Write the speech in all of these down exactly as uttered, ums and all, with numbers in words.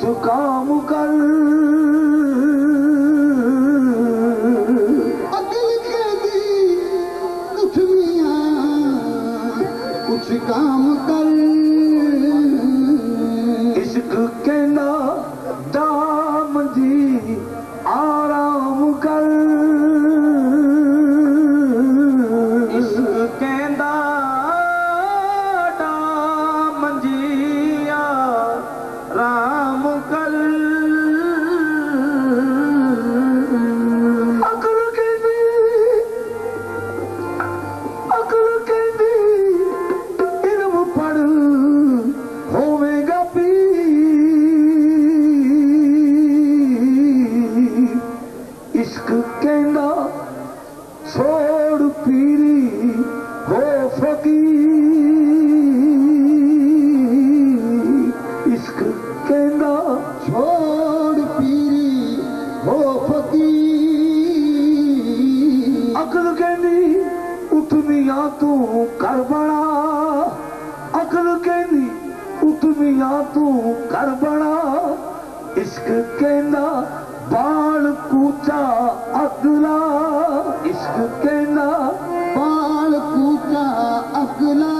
कुछ काम कर, अकल के दी कुछ मियां कुछ काम कर। इश्क के ना दाम जी आराम कर, इश्क के ना दाम जी आराम कर। अकल के दी अकल के दी इल्म पढ़ होवेगा पी, इश्क कहना छोड़ पीरी हो फकीर, इश्क कहना छोड़ पीरी हो फकीर। अकल कहनी उतनिया तू कर बड़ा, अकल कहनी उतनिया तू कर बड़ा। इश्क कहना बाल कूचा अगला, इश्क कहना बाल कूचा अगला।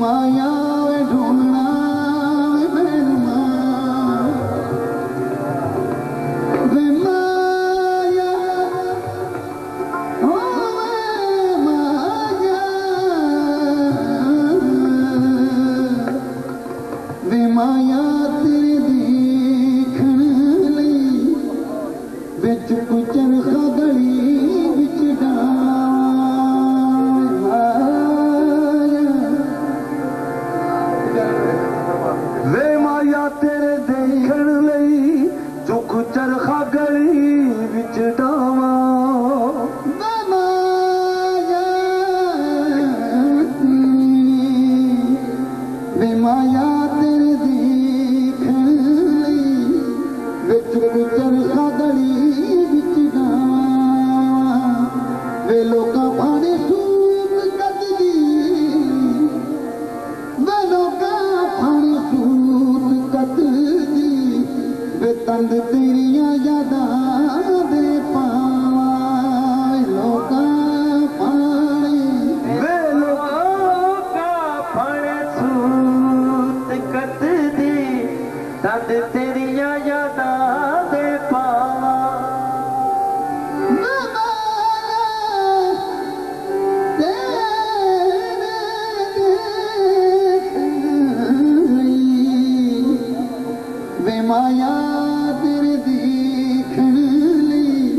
माया में ढूंढना माया तेरे देखण लई विच कुचर खदड़ी विच डाल। वे माया तेरे देखण लई जो कुचर खदड़ी विच डावा, वे माया तेरे देखण लई विच कुचर खदड़ी विच डावा। वे लोका भाणे सूप कददी, वे लोका भाणे सूप कददी। वे तंद तेरियां यादां दे पावा, वे लोका भाणे वे लोका भाणे तंद तेरिया यादा दे पावा। वे माया तेरे देखण लई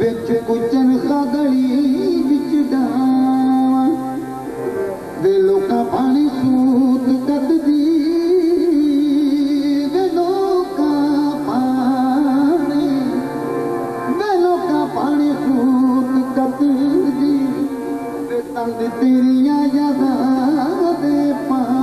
विच कुचन खदड़ी विच डावा। वे लोका भाणे सूत कददी, तंद तेरियां यादां दे पावा।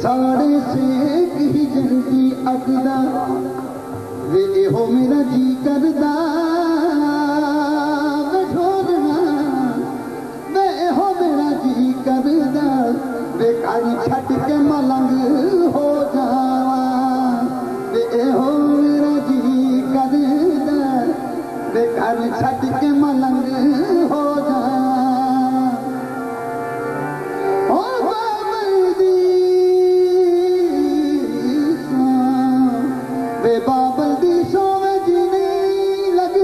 साढ़े सेक ही जल्दी अगदा, वे एहो मेरा जी करदा वे ढोलना, वे एहो मेरा जी करदा। वे काई छट के मलंग हो जावा, वे एहो मेरा जी करदा। वे काई छट के मलंग हो जावा। वे बाबल दी सोवे जी नहीं लग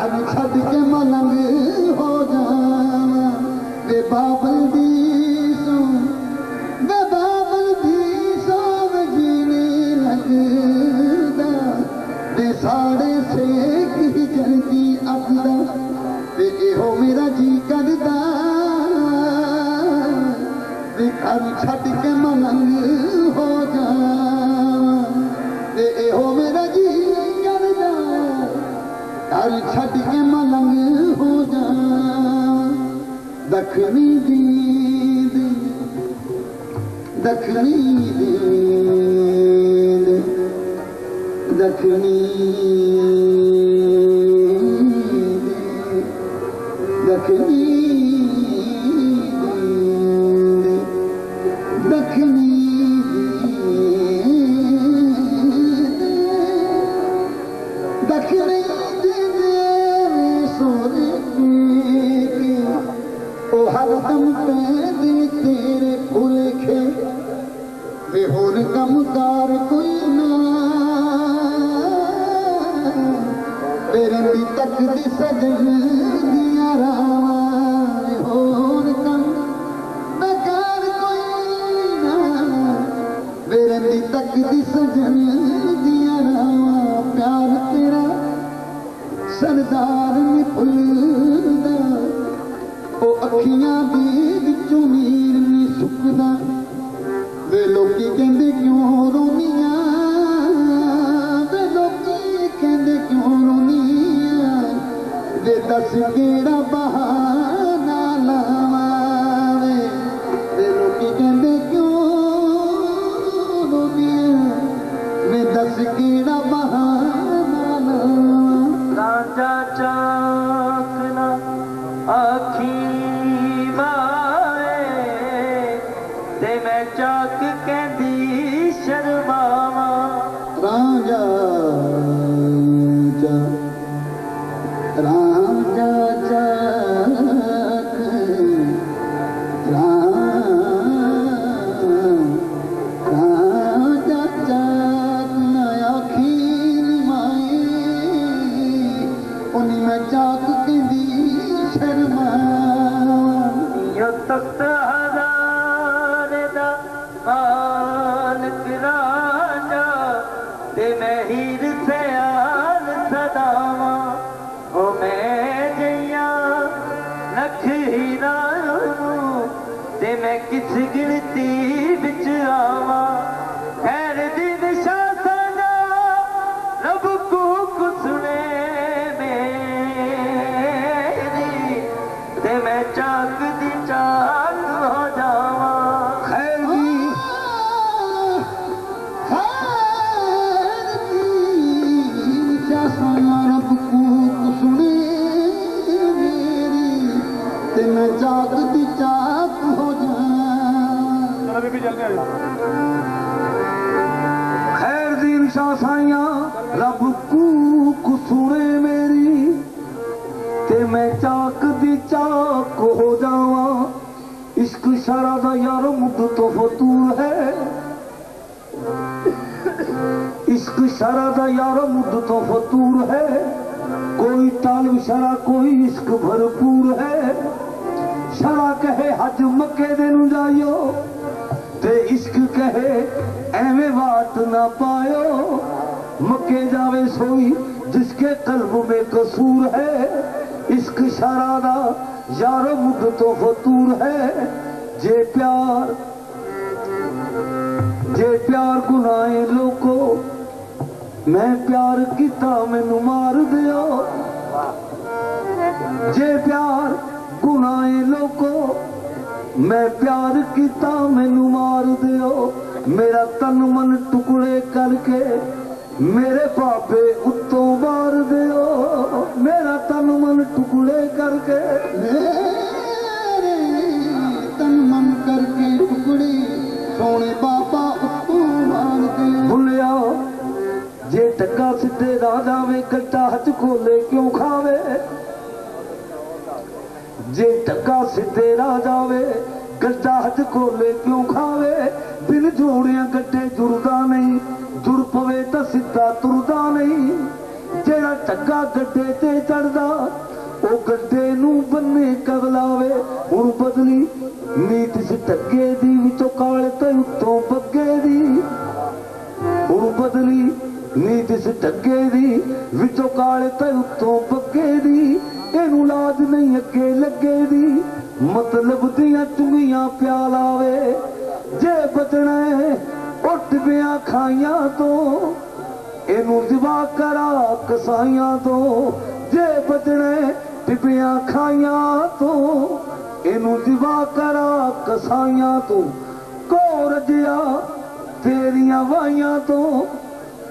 घर छद के मनन हो जावा वे बाबल दीसो वे बाबल दीसो वे जीने लगदा वे साढ़े से की जल्दी अपना वे एहो मेरा जी करदा वे घर छद के मनन हो जावा वे एहो मेरा जी करदा घर छद के मलंग हो जावा दखनी दीद दखनी दीद दखनी दखनी दखनी दखनी हर दम पैदे तेरे उलखे बेहोर गमदार कोई ना तेरे भी तक दी सजन दिया रावा बेहोर गम बेकार कोई ना तेरे भी तक दी सजन दिया रावा प्यार तेरा सरदार ने फुलदा ओ अखियां दे विचों मीर नी सुकदा वे लोकी कहंदे क्यों रोनिया वे लोकी कहंदे क्यों रोनिया वे दस केड़ा बहाना लावा वे लोकी कहंदे क्यों रोनिया वे दस केड़ा बहाना लावा राजा चाकना आखी चाक कहती शर्मावा राजा राजा चाक राजा चाक नया खील माए उन्हीं में चाक कहती शर्मावा यो तख्त किस गिनती बिच आवा खैर दी दिशा सदा रब को सुने मेरी ते मैं चाक दी चाक हो जावा खैर दी खैर दी दिशा सदा रब को सुने मेरी ते मैं चाक दी चाक हो जावा खैर दीन शासाइया रब को कुसुरे मेरी ते मैं चाक दी चाक हो जावा इश्क शरादा यार मुद तो फतू है इश्क शरादा यार मुद तो फतूर है कोई तालिब शरा कोई इश्क भरपूर है शरा कहे हज मक्के देनु जाइयो ते इश्क कहे एवें बात ना पायो मके जावे सोई जिसके कल्ब में कसूर है इश्क शरादा यारो मुद तो फतूर है जे प्यार जे प्यार गुनाए लोको मैं प्यार किता मैनू मार दियो जे प्यार गुनाए लोको मैं प्यार किता मैनू मार दियो मेरा तन मन टुकड़े करके मेरे पापे उत्तों मार दियो मेरा तन मन टुकड़े करके मेरे तन मन करके टुकड़े सोने पापा उत्तों मार दियो भुलिया जे टक्का सिद्धे राजा में कट्टा हज खोले क्यों खावे जे टक्का सिद्धे राजा वे गड्ढा हज खोले क्यों खावे बिन जोड़िया गड्ढे जुड़दा नहीं जुड़ पवे तो सीधा तुरदा नहीं जेड़ा टक्का गड्ढे ते चढ़दा ओ गड्ढे नू बन्ने कवलावे हुण बदली नीत टक्के दी विचों काल ते उत्तों बग्गे दी हुण बदली नीत टक्के दी विचों काल ते उत्तों बग्गे दी एनू लाज नहीं अगे लगे दी मतलब दियां चुंगियां प्यालावे जे बचना है उठ बिया खाइया तो एनू दिवा करा कसाइया तो जे बचने टिबिया खाइया तो एनू दिवा करा कसाइया तो कोर जिया तेरिया वाइया तो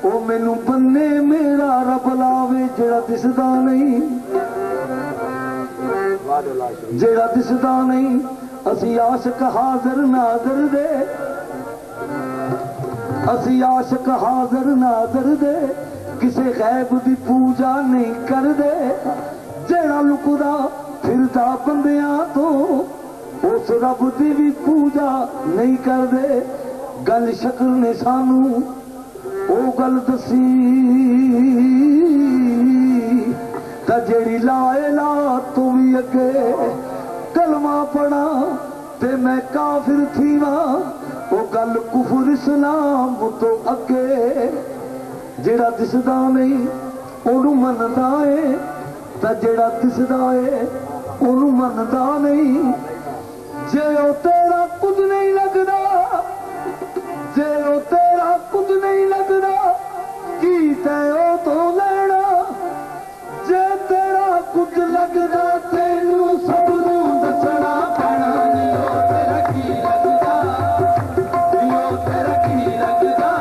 ओ मैनू बन्ने मेरा रब लावे जेड़ा दिसदा नहीं जेड़ा दिसदा नहीं असी आशक हाजर नाजर दे असी आशक हाजर नाजर दे किसे गैब दी पूजा नहीं कर दे जेड़ा लुकदा फिरदा बंदियां तो उस रब दी भी पूजा नहीं कर दे गल शक्ल ने सानू ओ गल दसी ता जेड़ी लाए ला तू भी अगे कलमा पढ़ा ते मैं काफिर थीवा ओ गल कुफर इस्लाम तो अगे जेड़ा दिसदा नहीं ओनू मनदा है ता जेड़ा दिसदा है ओनू मनदा नहीं जे ओ तेरा कुछ नहीं लगदा जे ओ तेरा कुछ नहीं लगदा की ते ओ तो लैना जे तेरा कुछ लगदा तेनू सब नू दसना पैना नी ओ तेरा की लगदा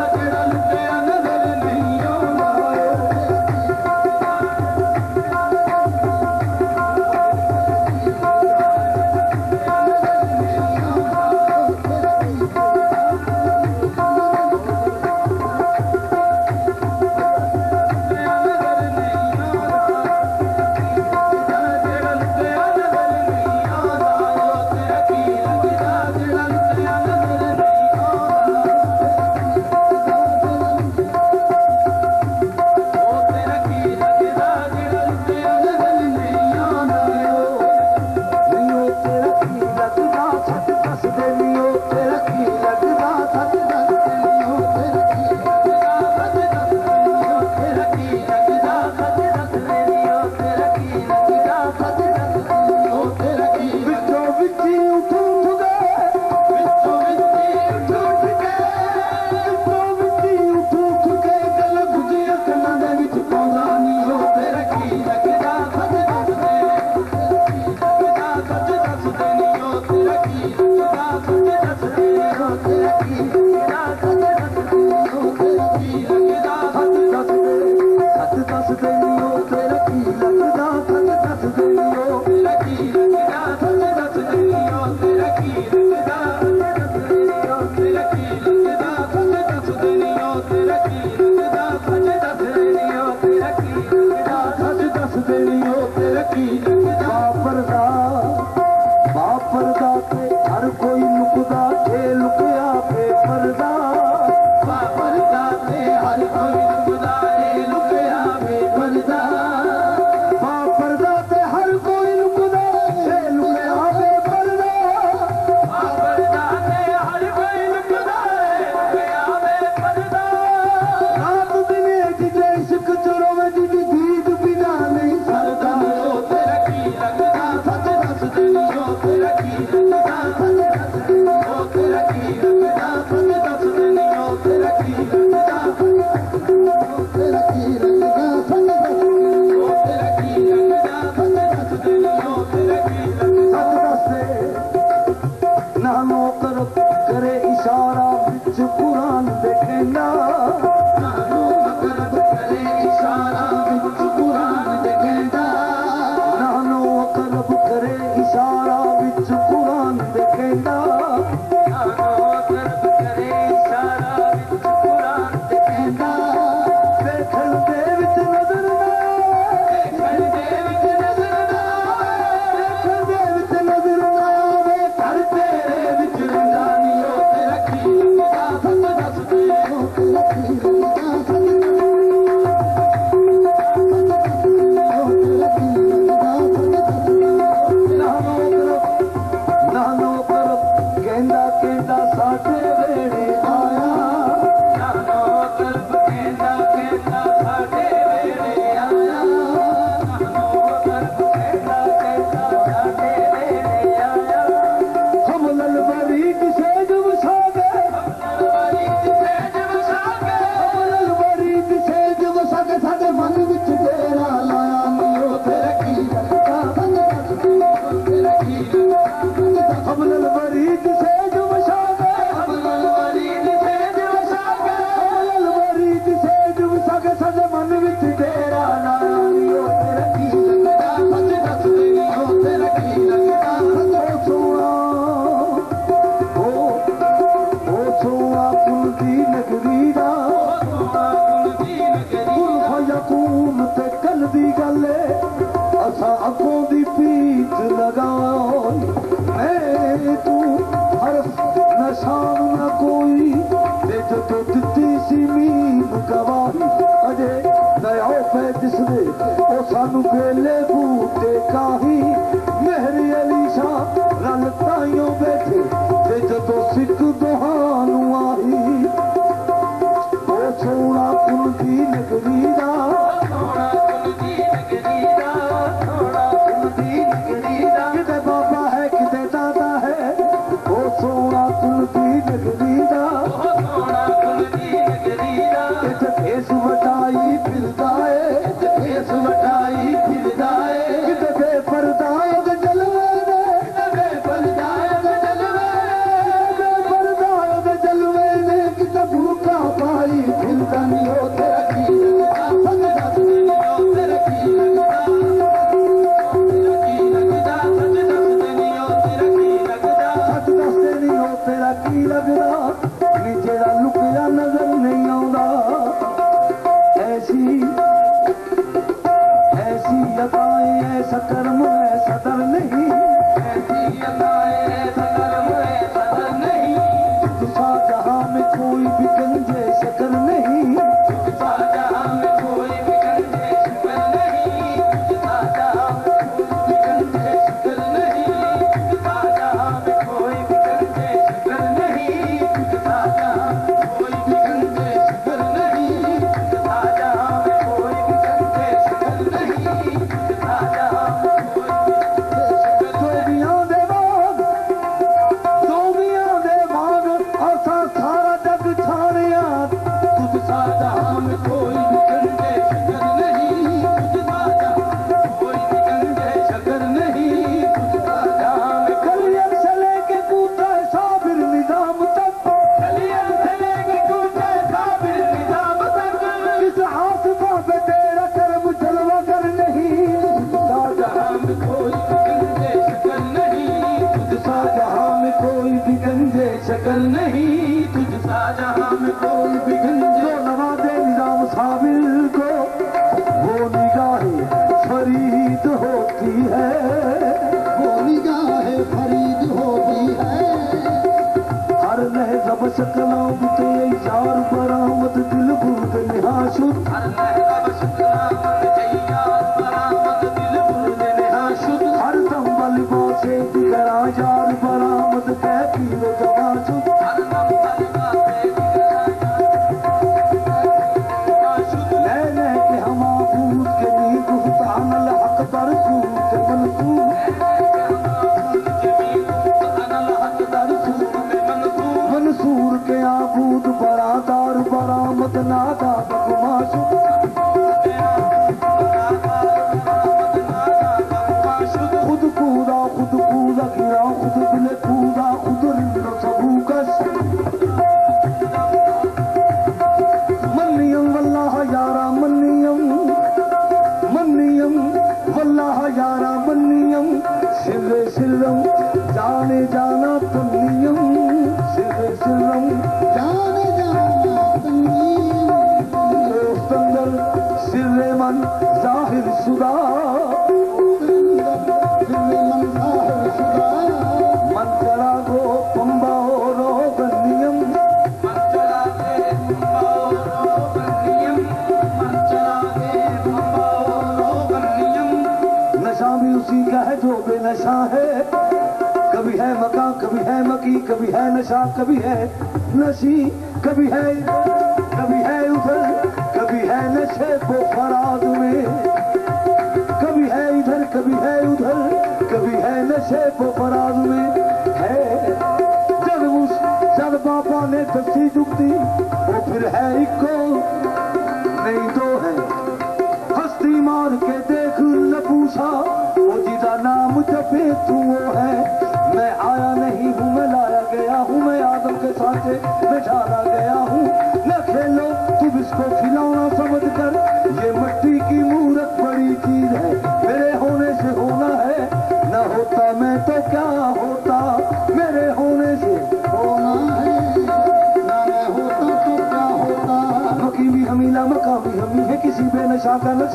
अखों दी पीठ लगाओ मैं तू हरफ नशान न कोई ते जो दिती सी मीम गवाई अजे नया फै जिसने ओ सानू बेले बूटे काही मेहर अली शाह रल ताइयों बैठे ते जो सिख दोहानू आई ओ सोना कुल की नगरी दा सोना कुल की नगरी दा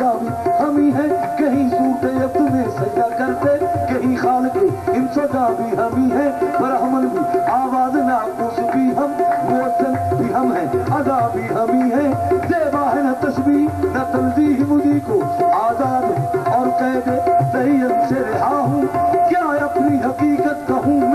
काबिल हम ही है, कहीं सूटे अब तुम्हें सजा करते, कहीं खाल के इन सदा भी हम ही है, पर हमल भी आवाज नाकूस भी हम, मोहसन भी हम है, अदा भी हम ही है, जेबा है न तस्बीह न तंजीह, मुझी को आजाद और कैद सही से रहा हूँ, क्या अपनी हकीकत कहूँ।